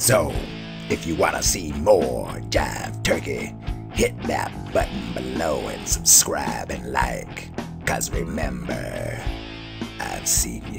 So, if you want to see more Jive Turkey, hit that button below and subscribe and like. 'Cause remember, I've seen you.